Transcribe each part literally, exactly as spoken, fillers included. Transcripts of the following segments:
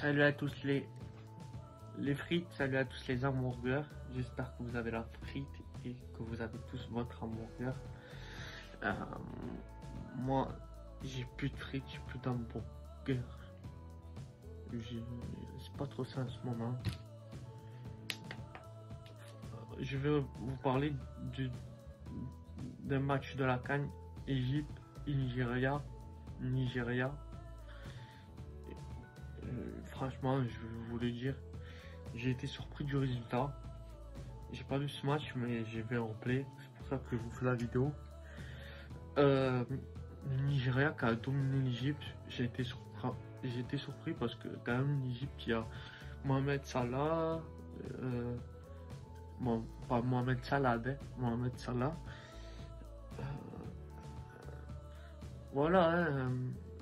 Salut à tous les, les frites, salut à tous les hamburgers. J'espère que vous avez la frite et que vous avez tous votre hamburger. Euh, moi, j'ai plus de frites, j'ai plus d'hamburger. C'est pas trop ça en ce moment. Je vais vous parler du, d'un match de la CAN, Égypte, Nigéria, Nigéria. Franchement, je voulais dire, j'ai été surpris du résultat. J'ai pas vu ce match, mais j'ai vu un replay. C'est pour ça que je vous fais la vidéo. Euh, le Nigeria qui a dominé l'Égypte, j'ai été surpris. J'ai été surpris parce que quand même l'Égypte, il y a Mohamed Salah, euh, bon, pas Mohamed Salah, hein, Mohamed Salah. Euh, voilà, hein,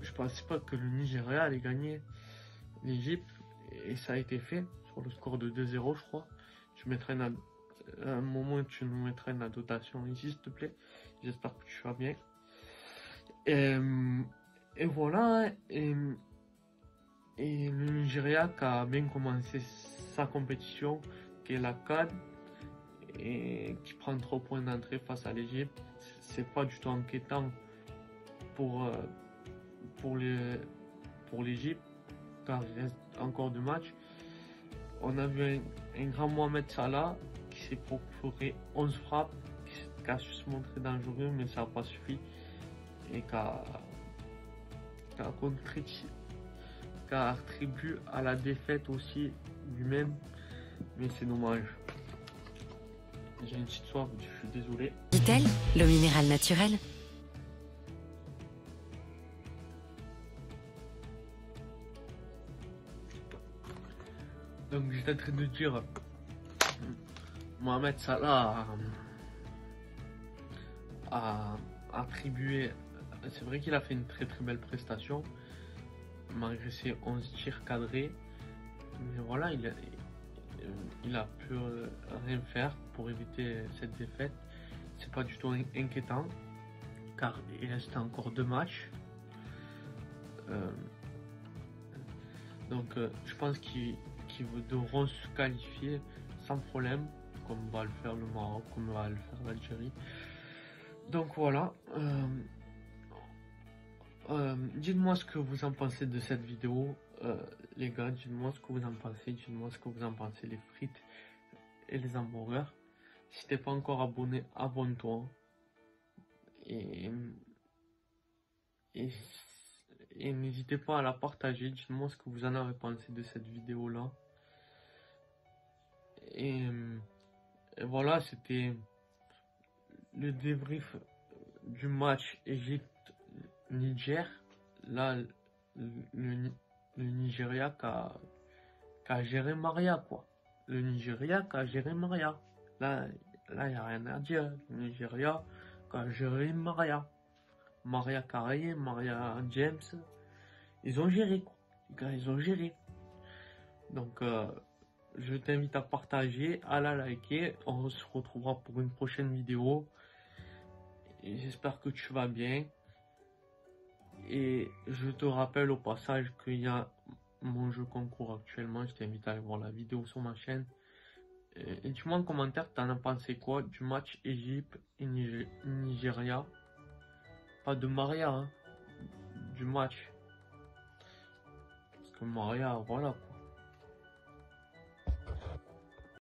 je pensais pas que le Nigeria allait gagner l'Égypte, et ça a été fait sur le score de deux zéro, je crois. Je mettrai une à un moment, tu nous mettrais une annotation ici, s'il te plaît. J'espère que tu vas bien. Et, et voilà. Et, et le Nigeria qui a bien commencé sa compétition, qui est la CAN, et qui prend trois points d'entrée face à l'Égypte. C'est pas du tout inquiétant pour pour les pour l'Égypte. Car il reste encore deux matchs. On a vu un, un grand Mohamed Salah qui s'est procuré onze frappes, qui, qui a su se montrer dangereux, mais ça n'a pas suffi, et qui a, qui a contribué, qui a attribué à la défaite aussi lui-même, mais c'est dommage. J'ai une petite soif, je suis désolé. Vittel, l'eau minérale naturelle. Donc j'étais en train de dire, Mohamed Salah a attribué, c'est vrai qu'il a fait une très très belle prestation, malgré ses onze tirs cadrés, mais voilà, il a, il a pu rien faire pour éviter cette défaite. C'est pas du tout inquiétant, car il reste encore deux matchs. Euh, donc je pense qu'il qui devront se qualifier sans problème, comme va le faire le Maroc, comme va le faire l'Algérie. Donc voilà, euh, euh, dites-moi ce que vous en pensez de cette vidéo, euh, les gars, dites-moi ce que vous en pensez, dites-moi ce que vous en pensez, les frites et les hamburgers. Si t'es pas encore abonné, abonne-toi, et, et Et n'hésitez pas à la partager, dites-moi ce que vous en avez pensé de cette vidéo-là. Et, et voilà, c'était le débrief du match Égypte-Niger. Là, le, le, le Nigeria qui a, qui a géré Maria, quoi. Le Nigeria qui a géré Maria. Là, là, il n'y a rien à dire. Le Nigeria qui a géré Maria. Maria Carré, Maria James, ils ont géré, quoi. Les gars, ils ont géré. Donc, euh, je t'invite à partager, à la liker. On se retrouvera pour une prochaine vidéo. J'espère que tu vas bien. Et je te rappelle au passage qu'il y a mon jeu concours actuellement. Je t'invite à aller voir la vidéo sur ma chaîne. Et, et dis-moi en commentaire, t'en as pensé quoi du match Égypte et Nigeria? Pas de Maria, hein, du match. Parce que Maria, voilà quoi.